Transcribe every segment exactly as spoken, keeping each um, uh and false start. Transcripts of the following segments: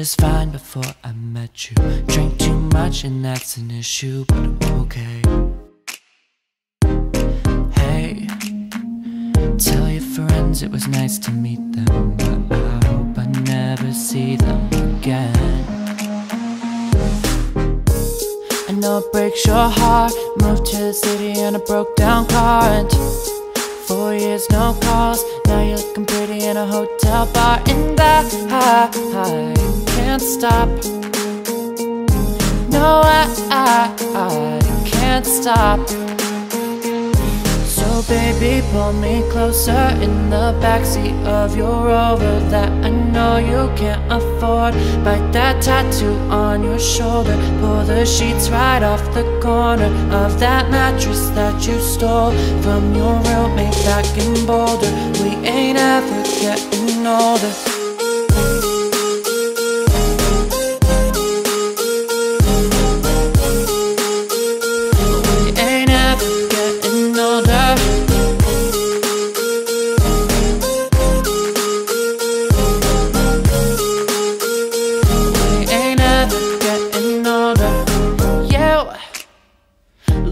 just fine before I met you. Drink too much and that's an issue, but I'm okay. Hey, tell your friends it was nice to meet them, but I hope I never see them again. I know it breaks your heart. Moved to the city in a broke down car, and four years no calls. Now you're looking pretty in a hotel bar, and I, I, I can't stop. No, I, I, I can't stop. So baby, pull me closer in the backseat of your Rover that I know you can't afford. Bite that tattoo on your shoulder. Pull the sheets right off the corner of that mattress that you stole from your roommate back in Boulder. We ain't ever getting older.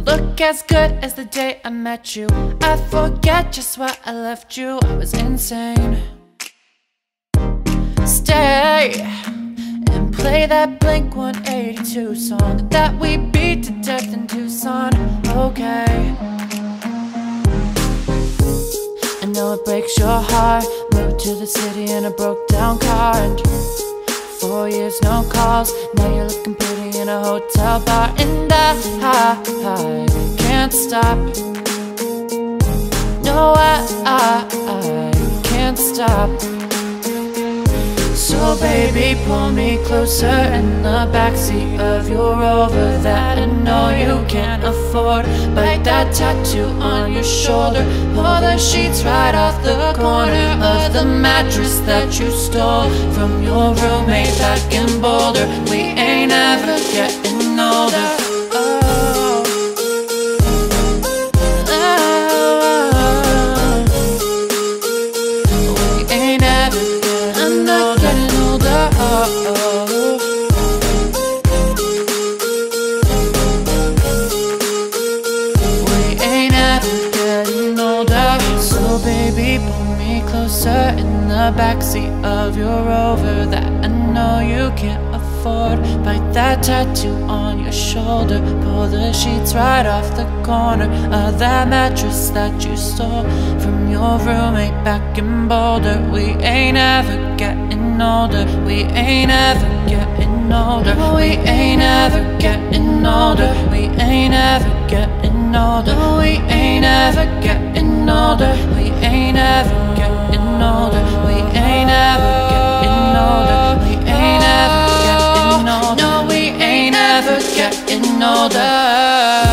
Look as good as the day I met you. I forget just why I left you. I was insane. Stay and play that Blink one eighty-two song that we beat to death in Tucson. Okay, I know it breaks your heart. Moved to the city in a broke down car, and four years no calls. Now you're looking pretty in a hotel bar, and I, I, I can't stop. No, I, I, I can't stop. So baby, pull me closer in the backseat of your Rover that I know you can't afford. Bite that tattoo on your shoulder. Pull the sheets right off the corner of the mattress that you stole from your roommate back in Boulder. We ain't ever getting older. In the backseat of your Rover that I know you can't afford. Bite that tattoo on your shoulder. Pull the sheets right off the corner of that mattress that you stole from your roommate back in Boulder. We ain't ever getting older. We ain't ever getting older. We ain't ever getting older. We ain't ever getting older. We ain't ever getting older. We ain't ever older. We ain't ever getting older. We ain't ever getting older. No, we ain't ever getting older.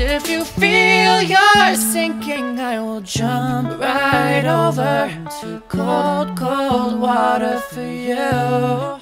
If you feel you're sinking, I will jump right over to cold, cold water for you.